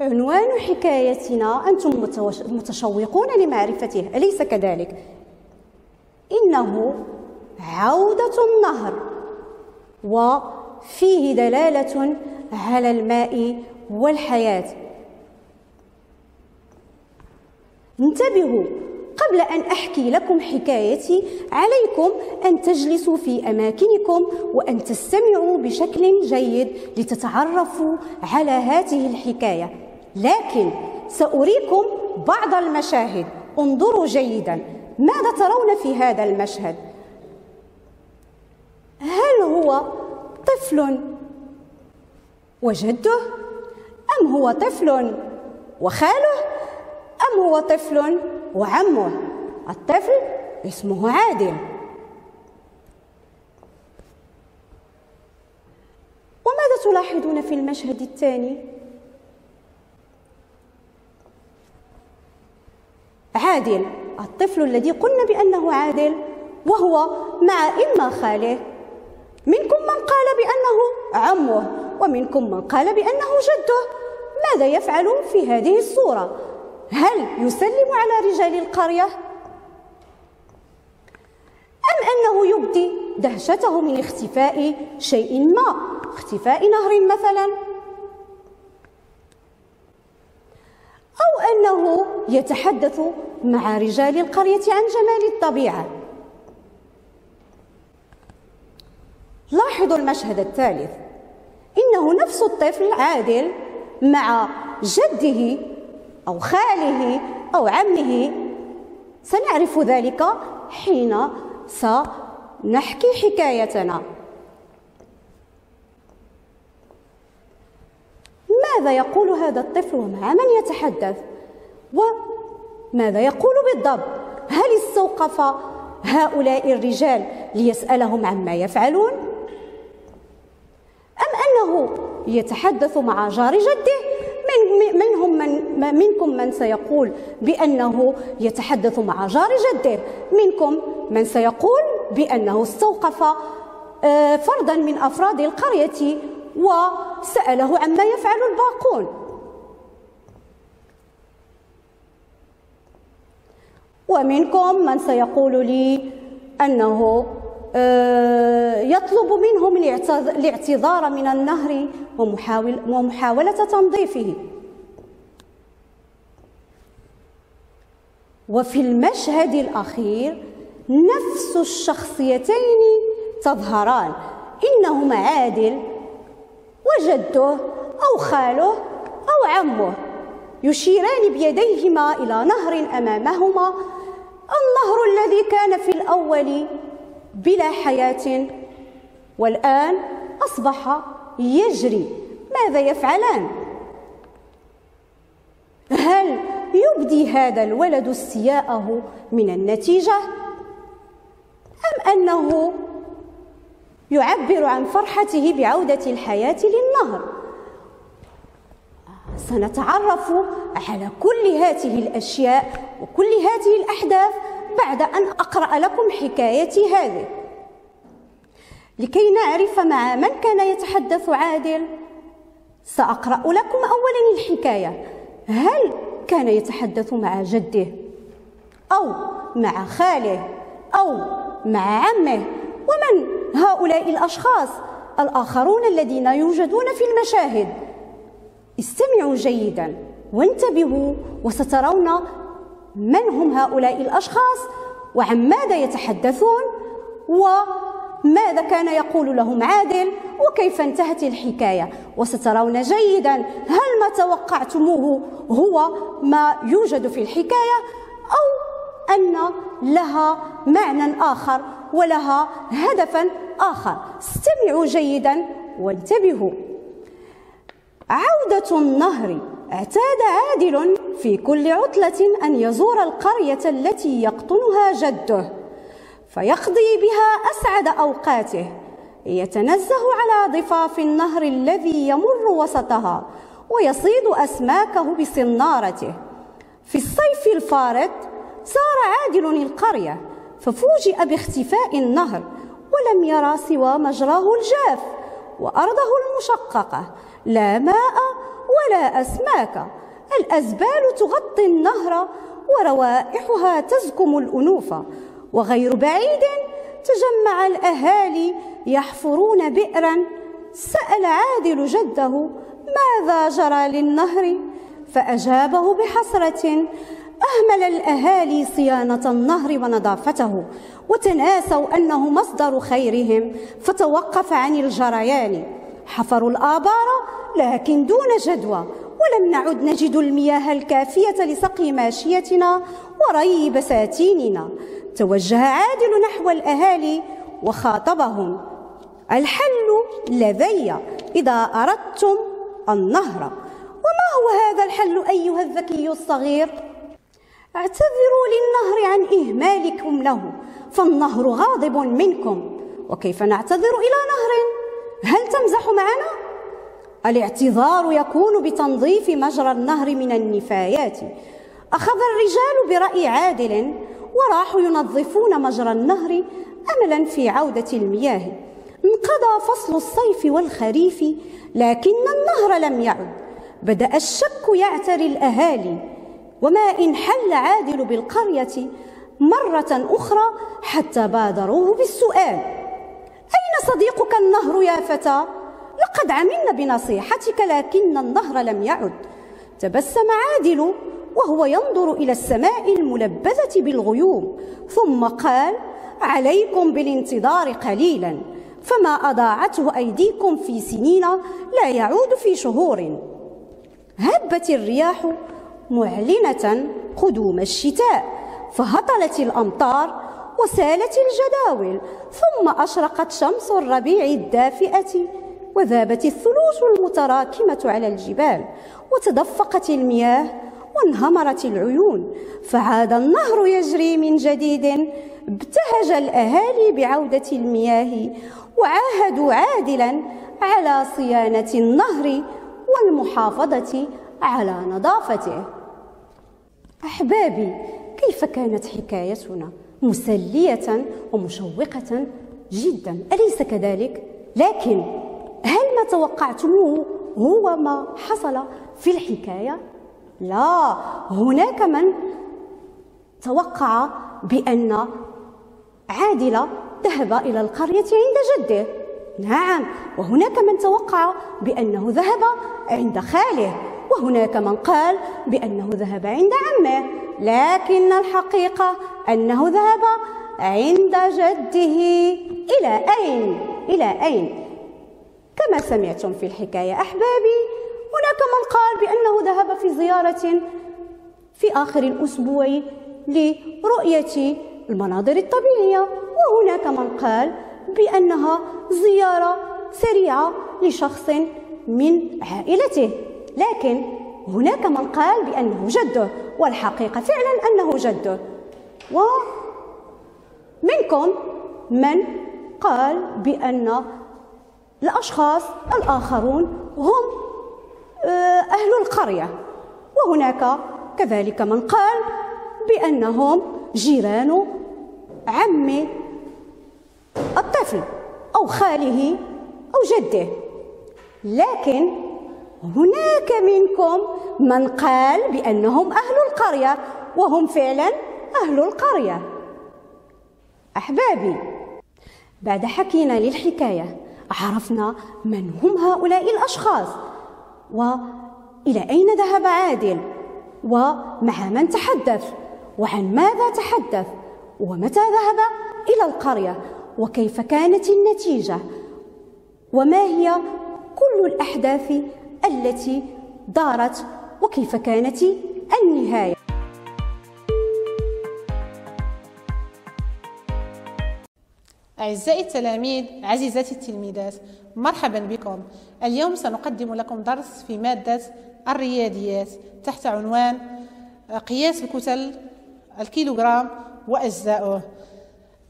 عنوان حكايتنا أنتم متشوقون لمعرفته، أليس كذلك؟ إنه عودة النهر، وفيه دلالة على الماء والحياة. انتبهوا، قبل أن أحكي لكم حكايتي عليكم أن تجلسوا في أماكنكم وأن تستمعوا بشكل جيد لتتعرفوا على هذه الحكاية، لكن سأريكم بعض المشاهد. انظروا جيدا، ماذا ترون في هذا المشهد؟ هل هو طفل وجده؟ أم هو طفل وخاله؟ أم هو طفل وعمه؟ الطفل اسمه عادل. وماذا تلاحظون في المشهد الثاني؟ عادل، الطفل الذي قلنا بأنه عادل، وهو مع إما خاله. منكم من قال بأنه عمه، ومنكم من قال بأنه جده. ماذا يفعل في هذه الصورة؟ هل يسلم على رجال القرية؟ أم أنه يبدي دهشته من اختفاء شيء ما، اختفاء نهر مثلا؟ أو أنه يتحدث مع رجال القرية عن جمال الطبيعة؟ لاحظوا المشهد الثالث، إنه نفس الطفل عادل مع جده أو خاله أو عمه. سنعرف ذلك حين سنحكي حكايتنا. ماذا يقول هذا الطفل ومع من يتحدث؟ وماذا يقول بالضبط؟ هل استوقف هؤلاء الرجال ليسألهم عما يفعلون؟ أم أنه يتحدث مع جار جده؟ منكم من سيقول بأنه يتحدث مع جار جده، منكم من سيقول بأنه استوقف فردا من أفراد القرية وسأله عما يفعل الباقون. ومنكم من سيقول لي أنه يطلب منهم الاعتذار من النهر ومحاولة تنظيفه. وفي المشهد الأخير نفس الشخصيتين تظهران، إنهما عادل وجده أو خاله أو عمه، يشيران بيديهما إلى نهر أمامهما، النهر الذي كان في الأول بلا حياة والآن أصبح يجري. ماذا يفعلان؟ هل يبدي هذا الولد استياءه من النتيجة؟ أم أنه يعبر عن فرحته بعودة الحياة للنهر؟ سنتعرف على كل هذه الأشياء وكل هذه الأحداث بعد أن أقرأ لكم حكايتي هذه، لكي نعرف مع من كان يتحدث عادل. سأقرأ لكم أولا الحكاية. هل كان يتحدث مع جده أو مع خاله أو مع عمه؟ ومن هؤلاء الأشخاص الآخرون الذين يوجدون في المشاهد؟ استمعوا جيدا وانتبهوا، وسترون من هم هؤلاء الأشخاص وعن ماذا يتحدثون وماذا كان يقول لهم عادل وكيف انتهت الحكاية. وسترون جيدا هل ما توقعتموه هو ما يوجد في الحكاية أو أن لها معنى آخر ولها هدفا آخر. استمعوا جيدا وانتبهوا. عودة النهر. اعتاد عادل في كل عطلة أن يزور القرية التي يقطنها جده، فيقضي بها أسعد أوقاته، يتنزه على ضفاف النهر الذي يمر وسطها، ويصيد أسماكه بصنارته. في الصيف الفارط سار عادل القرية، ففوجئ باختفاء النهر، ولم يرى سوى مجراه الجاف وأرضه المشققة، لا ماء ولا أسماك. الأزبال تغطي النهر وروائحها تزكم الأنوف، وغير بعيد تجمع الأهالي يحفرون بئرا. سأل عادل جده: ماذا جرى للنهر؟ فأجابه بحسرة: أهمل الأهالي صيانة النهر ونظافته، وتناسوا أنه مصدر خيرهم، فتوقف عن الجريان. حفروا الآبار لكن دون جدوى، ولم نعد نجد المياه الكافية لسقي ماشيتنا وري بساتيننا. توجه عادل نحو الأهالي وخاطبهم: الحل لدي إذا أردتم النهر. وما هو هذا الحل أيها الذكي الصغير؟ اعتذروا للنهر عن إهمالكم له، فالنهر غاضب منكم. وكيف نعتذر إلى نهر؟ هل تمزح معنا؟ الاعتذار يكون بتنظيف مجرى النهر من النفايات. أخذ الرجال برأي عادل وراحوا ينظفون مجرى النهر أملا في عودة المياه. انقضى فصل الصيف والخريف لكن النهر لم يعد. بدأ الشك يعتري الأهالي. وما إن حل عادل بالقرية مرة أخرى حتى بادروه بالسؤال: أين صديقك النهر يا فتى؟ لقد عملنا بنصيحتك لكن النهر لم يعد. تبسم عادل وهو ينظر إلى السماء الملبدة بالغيوم، ثم قال: عليكم بالانتظار قليلا، فما أضاعته أيديكم في سنين لا يعود في شهور. هبت الرياح معلنة قدوم الشتاء، فهطلت الأمطار وسالت الجداول، ثم أشرقت شمس الربيع الدافئة، وذابت الثلوج المتراكمة على الجبال، وتدفقت المياه وانهمرت العيون، فعاد النهر يجري من جديد. ابتهج الأهالي بعودة المياه، وعاهدوا عادلا على صيانة النهر والمحافظة على نظافته. أحبابي، كيف كانت حكايتنا؟ مسلية ومشوقة جدا، أليس كذلك؟ لكن هل ما توقعتموه هو ما حصل في الحكاية؟ لا، هناك من توقع بأن عادل ذهب إلى القرية عند جده، نعم، وهناك من توقع بأنه ذهب عند خاله، وهناك من قال بأنه ذهب عند عمه، لكن الحقيقة أنه ذهب عند جده. إلى أين؟ إلى أين؟ كما سمعتم في الحكاية أحبابي، هناك من قال بأنه ذهب في زيارة في آخر الأسبوع لرؤية المناظر الطبيعية، وهناك من قال بأنها زيارة سريعة لشخص من عائلته، لكن هناك من قال بأنه جده، والحقيقة فعلا أنه جده، ومنكم من قال بأن الأشخاص الآخرون هم أهل القرية، وهناك كذلك من قال بأنهم جيران عم الطفل أو خاله أو جده، لكن هناك منكم من قال بأنهم أهل القرية، وهم فعلا أهل القرية. أحبابي، بعد حكينا للحكاية عرفنا من هم هؤلاء الأشخاص، وإلى أين ذهب عادل، ومع من تحدث، وعن ماذا تحدث، ومتى ذهب إلى القرية، وكيف كانت النتيجة، وما هي كل الأحداث التي دارت، وكيف كانت النهاية. أعزائي التلاميذ، عزيزاتي التلميذات، مرحبا بكم. اليوم سنقدم لكم درس في مادة الرياضيات تحت عنوان قياس الكتل الكيلوغرام وأجزاؤه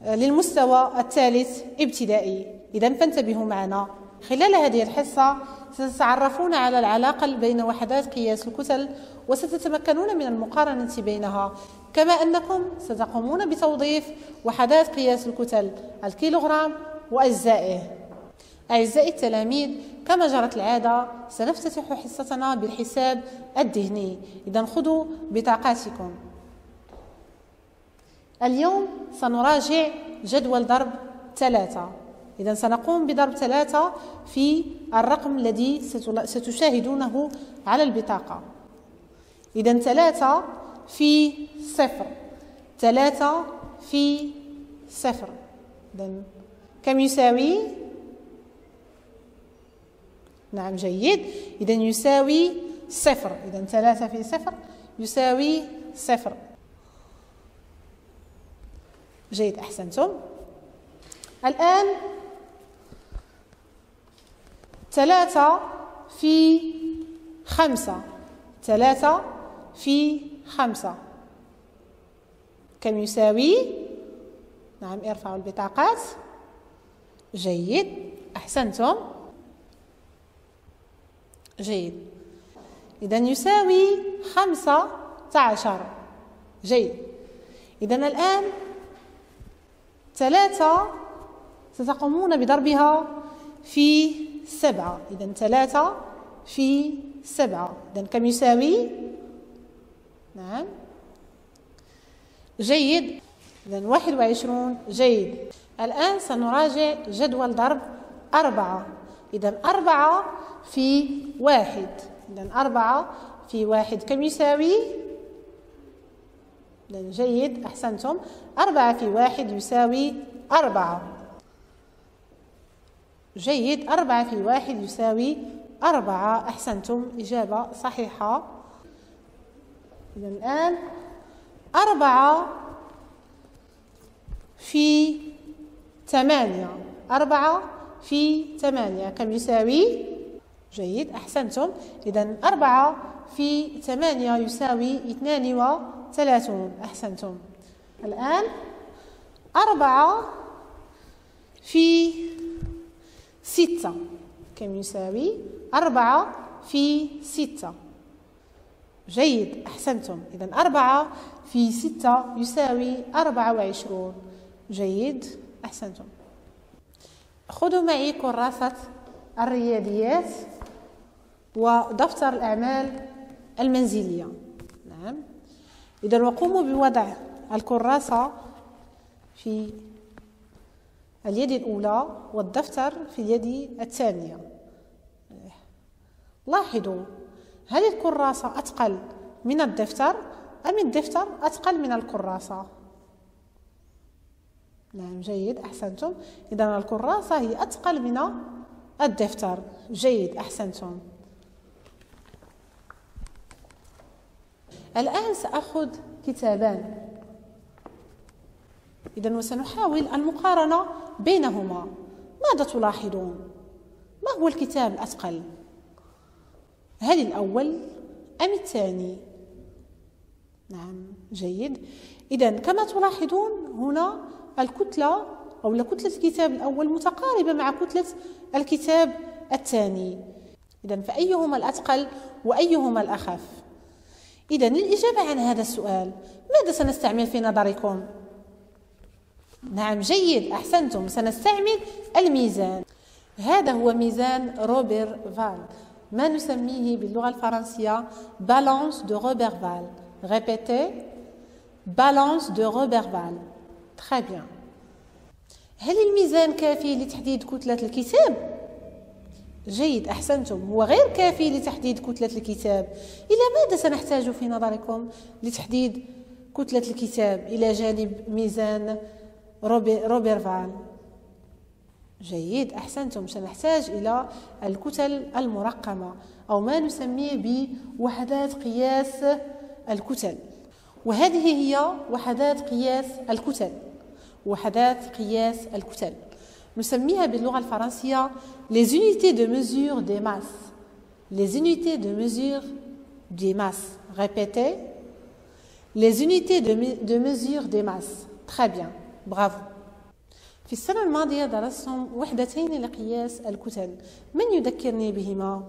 للمستوى الثالث ابتدائي. إذا فانتبهوا معنا، خلال هذه الحصة ستتعرفون على العلاقة بين وحدات قياس الكتل، وستتمكنون من المقارنة بينها، كما أنكم ستقومون بتوظيف وحدات قياس الكتل الكيلوغرام وأجزائه. أعزائي التلاميذ، كما جرت العادة سنفتتح حصتنا بالحساب الذهني. إذا خذوا بطاقاتكم. اليوم سنراجع جدول ضرب 3. إذا سنقوم بضرب 3 في الرقم الذي ستشاهدونه على البطاقة. إذا 3 في 0، 3 في 0 كم يساوي؟ نعم جيد، إذا يساوي 0. إذا 3 في 0 يساوي 0. جيد، أحسنتم. الآن 3 في 5، 3 في 5 كم يساوي؟ نعم ارفعوا البطاقات. جيد، أحسنتم. جيد، إذا يساوي 15. جيد، إذا الآن 3 ستقومون بضربها في 7. إذا 3 في 7 إذا كم يساوي؟ نعم جيد، إذا 21. جيد، الآن سنراجع جدول ضرب 4. إذا 4 في 1، إذا 4 في 1 كم يساوي؟ جيد، أحسنتم. 4 في 1 يساوي 4. جيد، 4 في 1 يساوي 4. أحسنتم، إجابة صحيحة. إذا الآن 4 في 8، 4 في 8 كم يساوي؟ جيد، أحسنتم. إذا 4 في 8 يساوي 32. أحسنتم. الآن 4 في 6 كم يساوي؟ 4 في 6. جيد، أحسنتم. إذا 4 في 6 يساوي 24. جيد، أحسنتم. خذوا معي كراسة الرياضيات ودفتر الأعمال المنزلية. نعم، إذا وقوموا بوضع الكراسة في اليد الأولى والدفتر في اليد الثانية. لاحظوا، هل الكراسة أثقل من الدفتر أم الدفتر أثقل من الكراسة؟ نعم جيد، أحسنتم. إذا الكراسة هي أثقل من الدفتر. جيد، أحسنتم. الآن سأخذ كتابان، إذا وسنحاول المقارنة بينهما. ماذا تلاحظون؟ ما هو الكتاب الأثقل؟ هل الأول أم الثاني؟ نعم جيد، إذا كما تلاحظون هنا الكتلة أو كتلة الكتاب الأول متقاربة مع كتلة الكتاب الثاني. إذا فأيهما الأثقل وأيهما الأخف؟ إذا للإجابة عن هذا السؤال ماذا سنستعمل في نظركم؟ نعم جيد، أحسنتم، سنستعمل الميزان. هذا هو ميزان روبير فال، ما نسميه باللغة الفرنسية بالانس دو روبير فال. ريبيتي، بالانس دو روبير فال. تري بيان. هل الميزان كافي لتحديد كتلة الكتاب؟ جيد، أحسنتم، هو غير كافي لتحديد كتلة الكتاب. إلى ماذا سنحتاج في نظركم لتحديد كتلة الكتاب إلى جانب ميزان روبير فال؟ جيد، أحسنتم، سنحتاج إلى الكتل المرقمة أو ما نسميه بوحدات قياس الكتل. وهذه هي وحدات قياس الكتل. وحدات قياس الكتل نسميها باللغة الفرنسية les unités de mesure des masses. Les unités de mesure des masses. Répétez. Les unités de mesure des masses. Très bien. برافو. في السنة الماضية درستم وحدتين لقياس الكتل، من يذكرني بهما؟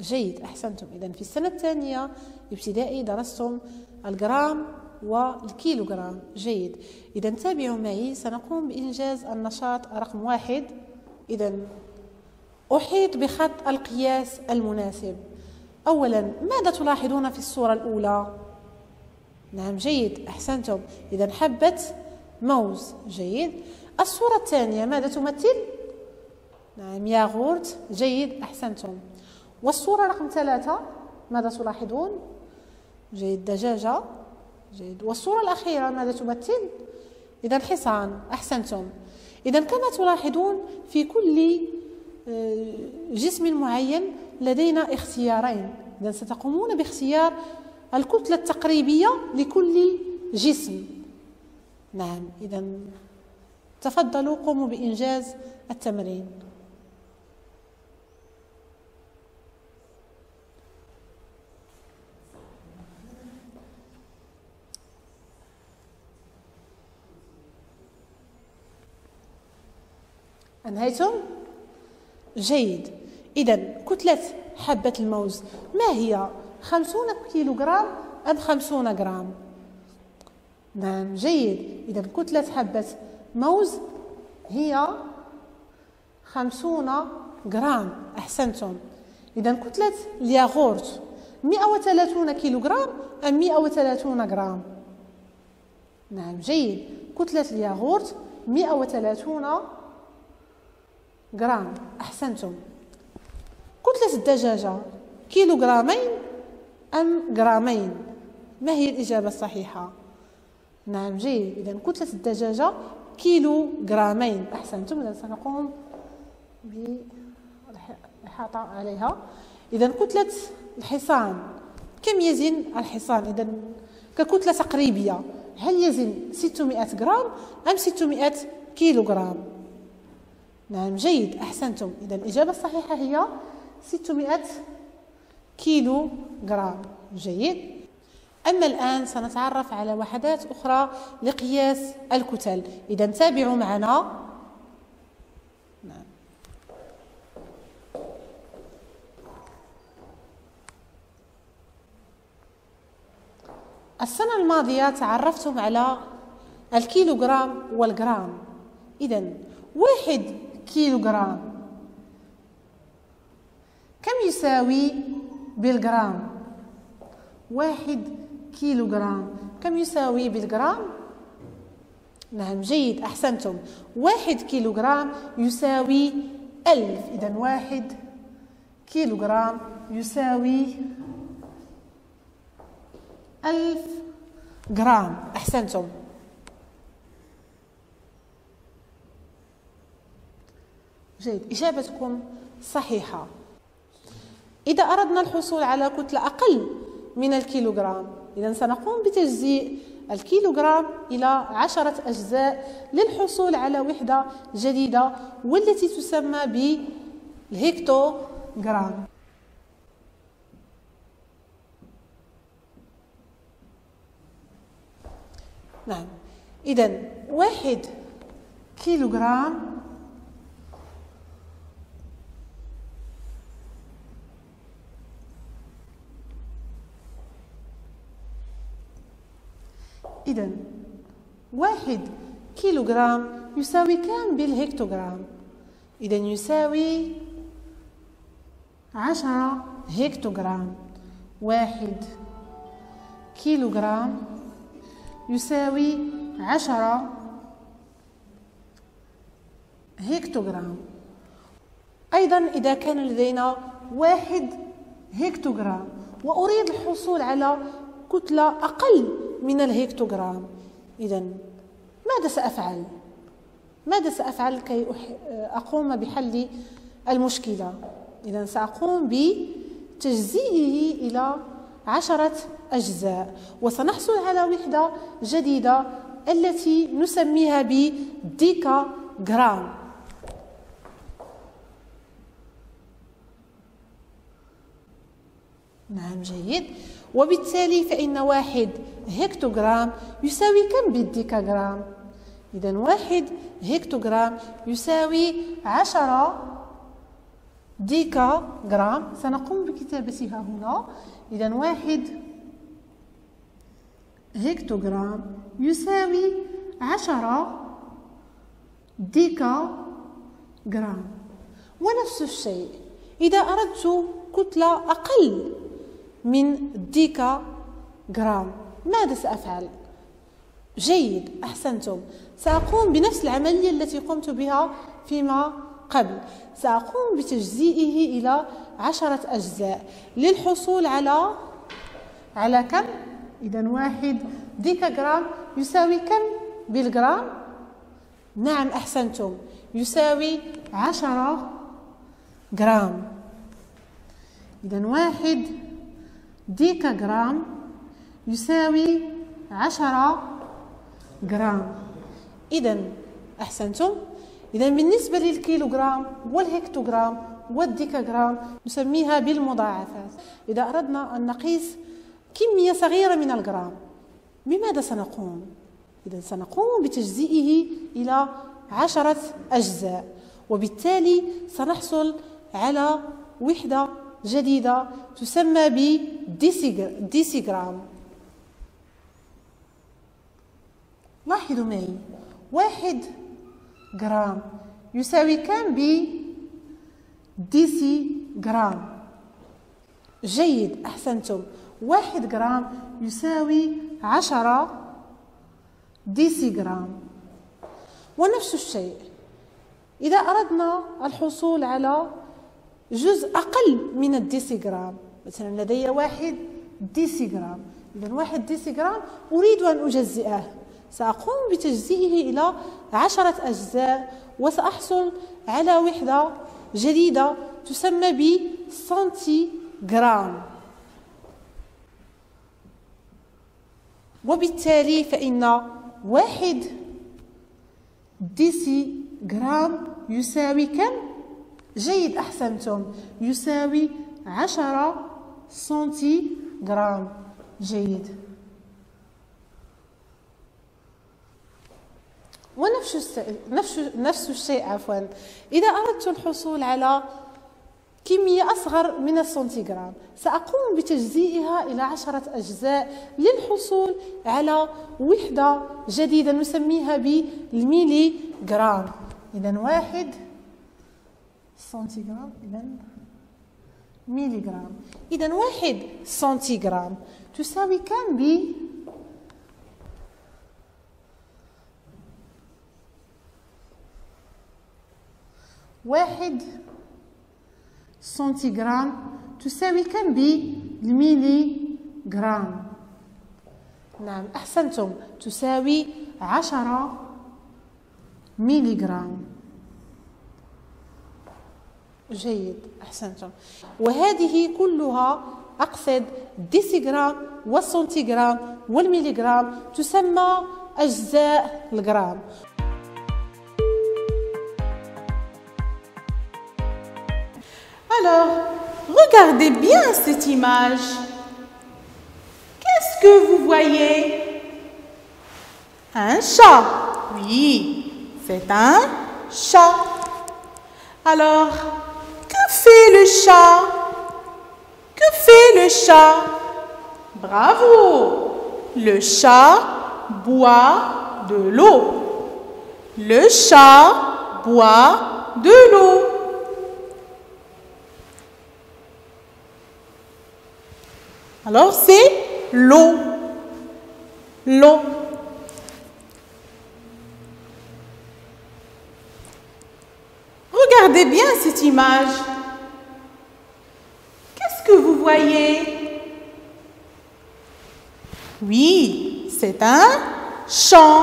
جيد، أحسنتم. إذا في السنة الثانية ابتدائي درستم الجرام والكيلوغرام. جيد، إذا تابعوا معي، سنقوم بإنجاز النشاط رقم 1 إذا أحيط بخط القياس المناسب. أولا ماذا تلاحظون في الصورة الأولى؟ نعم جيد أحسنتم، إذا حبة موز جيد. الصورة الثانية ماذا تمثل؟ نعم ياغورت جيد أحسنتم. والصورة رقم 3 ماذا تلاحظون؟ جيد دجاجة جيد. والصورة الأخيرة ماذا تمثل؟ إذا حصان أحسنتم. إذا كما تلاحظون في كل جسم معين لدينا اختيارين، إذا ستقومون باختيار الكتلة التقريبية لكل جسم. نعم إذا تفضلوا قوموا بإنجاز التمرين. أنهيتم؟ جيد. إذا كتلة حبة الموز ما هي؟ 50 كيلوغرام أم 50 جرام؟ نعم جيد. إذا كتلة حبة موز هي 50 جرام أحسنتم. إذا كتلة الياغورت 130 كيلوغرام أم 130 جرام؟ نعم جيد. كتلة الياغورت 130 جرام أحسنتم. كتلة الدجاجة كيلوغرامين أم جرامين؟ ما هي الإجابة الصحيحة؟ نعم جيد. إذا كتلة الدجاجة كيلوغرامين أحسنتم. إذا سنقوم بالإحاطة عليها. إذا كتلة الحصان كم يزن الحصان؟ إذا ككتلة تقريبية هل يزن 600 جرام أم 600 كيلوغرام؟ نعم جيد أحسنتم. إذا الإجابة الصحيحة هي 600 كيلو جرام جيد. أما الآن سنتعرف على وحدات أخرى لقياس الكتل، إذا تابعوا معنا. نعم السنة الماضية تعرفتم على الكيلوغرام والجرام، إذا 1 كيلوغرام كم يساوي بالجرام؟ 1 كيلوغرام كم يساوي بالجرام؟ نعم جيد أحسنتم. 1 كيلوغرام يساوي 1000، إذا 1 كيلوغرام يساوي 1000 جرام أحسنتم. جيد إجابتكم صحيحة. إذا أردنا الحصول على كتلة أقل من الكيلوغرام، إذا سنقوم بتجزيء الكيلوغرام إلى 10 أجزاء للحصول على وحدة جديدة والتي تسمى بالهكتوغرام. نعم إذا 1 كيلوغرام إذا 1 كيلوغرام يساوي كم بالهكتوغرام؟ إذا يساوي 10 هكتوغرام. 1 كيلوغرام يساوي 10 هكتوغرام. أيضا إذا كان لدينا 1 هكتوغرام وأريد الحصول على كتلة أقل من الهكتوغرام، إذا ماذا سأفعل؟ ماذا سأفعل كي أقوم بحل المشكلة؟ إذا سأقوم بتجزيئه إلى 10 أجزاء وسنحصل على وحدة جديدة التي نسميها بالديكاغرام. نعم جيد. وبالتالي فإن 1 هكتوغرام يساوي كم بالديكاغرام؟ إذا 1 هكتوغرام يساوي 10 ديكاغرام. سنقوم بكتابتها هنا. إذا 1 هكتوغرام يساوي 10 ديكاغرام. ونفس الشيء إذا أردت كتلة أقل من ديكا جرام ماذا سأفعل؟ جيد، أحسنتم، سأقوم بنفس العملية التي قمت بها فيما قبل، سأقوم بتجزئه إلى 10 أجزاء للحصول على كم؟ إذا 1 ديكاغرام يساوي كم بالجرام؟ نعم أحسنتم، يساوي 10 جرام. إذا 1 ديكاغرام يساوي 10 جرام. إذا أحسنتم، إذا بالنسبة للكيلوغرام والهكتوغرام والديكاغرام نسميها بالمضاعفات. إذا أردنا أن نقيس كمية صغيرة من الجرام بماذا سنقوم؟ إذا سنقوم بتجزئه إلى 10 أجزاء، وبالتالي سنحصل على وحدة جديدة تسمى بديسيغرام. لاحظوا معي، 1 جرام يساوي كم بديسيغرام؟ جيد، أحسنتم، 1 جرام يساوي 10 ديسيغرام. ونفس الشيء إذا أردنا الحصول على جزء أقل من الديسيغرام، مثلا لدي 1 ديسيغرام، إذا 1 ديسيغرام أريد أن أجزئه، سأقوم بتجزئه إلى 10 أجزاء وسأحصل على وحدة جديدة تسمى بسنتيغرام. وبالتالي فإن 1 ديسيغرام يساوي كم؟ جيد، أحسنتم، يساوي 10 سنتيغرام. جيد. ونفس الشيء عفوا إذا أردت الحصول على كمية أصغر من السنتيغرام، سأقوم بتجزئها إلى 10 أجزاء للحصول على وحدة جديدة نسميها بالميلي جرام. إذا 1 سنتيغرام، إذا ميلي جرام. إذا 1 سنتيغرام تساوي كم ب 1 سنتيغرام تساوي كم بالميلي جرام؟ نعم أحسنتم، تساوي 10 ميلي جرام. جيد، أحسنتم. وهذه كلها، أقصد الديسيغرام والسنتيغرام والميليغرام، تسمى أجزاء الجرام. Alors, regardez bien cette image. Qu'est-ce que vous voyez? Un chat. Oui, c'est un chat. Alors, que fait le chat? Que fait le chat? Bravo! Le chat boit de l'eau. Le chat boit de l'eau. Alors, c'est l'eau. L'eau. Regardez bien cette image. Qu'est-ce que vous voyez? Oui, c'est un champ.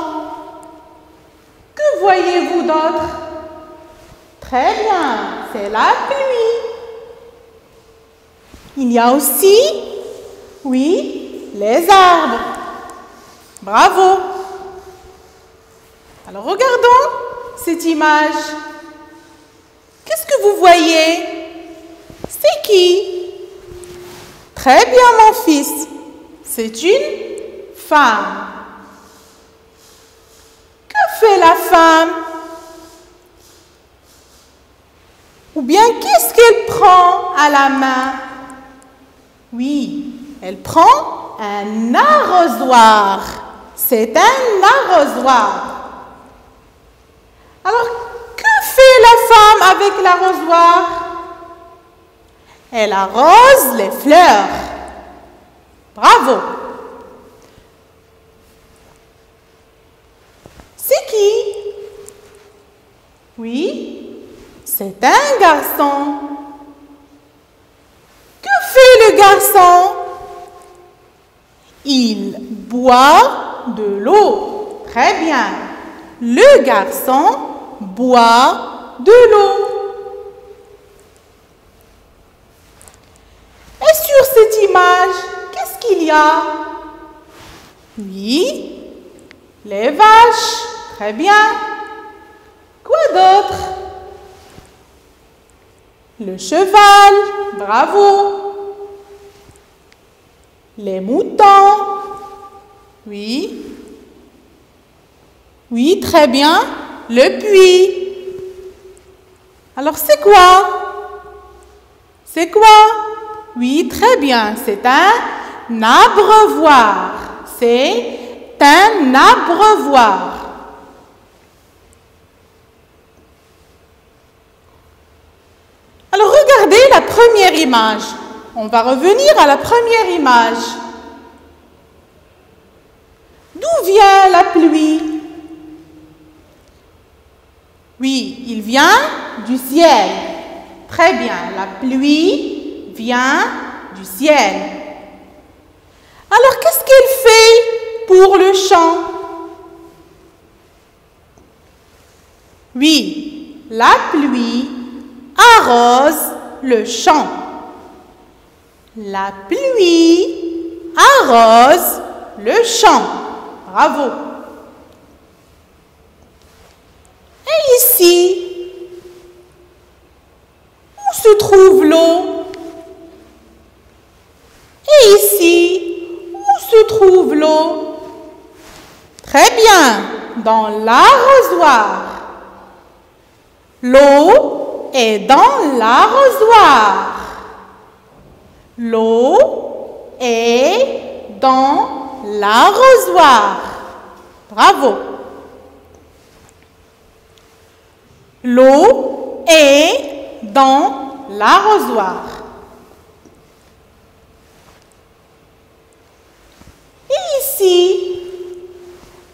Que voyez-vous d'autre? Très bien, c'est la pluie. Il y a aussi... Oui, les arbres. Bravo. Alors, regardons cette image. Qu'est-ce que vous voyez? C'est qui? Très bien, mon fils. C'est une femme. Que fait la femme? Ou bien, qu'est-ce qu'elle prend à la main? Oui. Elle prend un arrosoir. C'est un arrosoir. Alors, que fait la femme avec l'arrosoir. Elle arrose les fleurs. Bravo! C'est qui? Oui, c'est un garçon. Que fait le garçon? Il boit de l'eau. Très bien. Le garçon boit de l'eau. Et sur cette image, qu'est-ce qu'il y a? Oui, les vaches. Très bien. Quoi d'autre? Le cheval. Bravo. Les moutons. Oui. Oui, très bien. Le puits. Alors, c'est quoi? C'est quoi? Oui, très bien. C'est un abreuvoir. C'est un abreuvoir. Alors, regardez la première image. On va revenir à la première image. D'où vient la pluie? Oui, il vient du ciel. Très bien, la pluie vient du ciel. Alors, qu'est-ce qu'elle fait pour le champ? Oui, la pluie arrose le champ. La pluie arrose le champ. Bravo. Et ici, où se trouve l'eau? Et ici, où se trouve l'eau? Très bien, dans l'arrosoir. L'eau est dans l'arrosoir. L'eau est dans l'arrosoir. Bravo. L'eau est dans l'arrosoir. Et ici,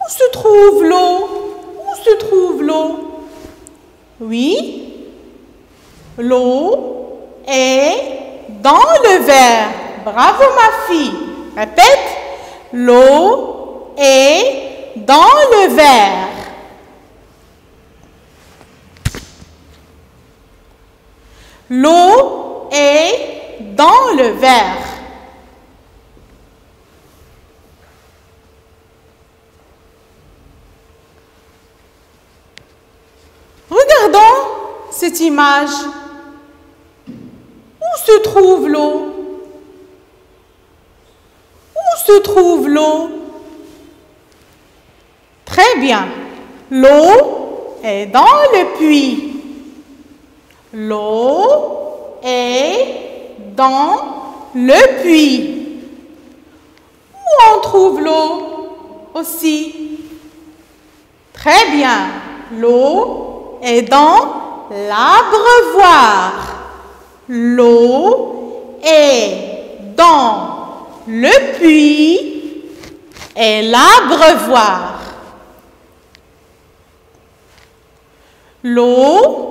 où se trouve l'eau? Où se trouve l'eau? Oui, l'eau est dans le verre. Bravo, ma fille. Répète. L'eau est dans le verre. L'eau est dans le verre. Regardons cette image. Où se trouve l'eau? Où se trouve l'eau? Très bien. L'eau est dans le puits. L'eau est dans le puits. Où on trouve l'eau aussi? Très bien. L'eau est dans l'abreuvoir. L'eau est dans le puits et l'abreuvoir. L'eau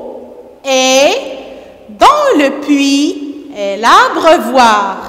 est dans le puits et l'abreuvoir.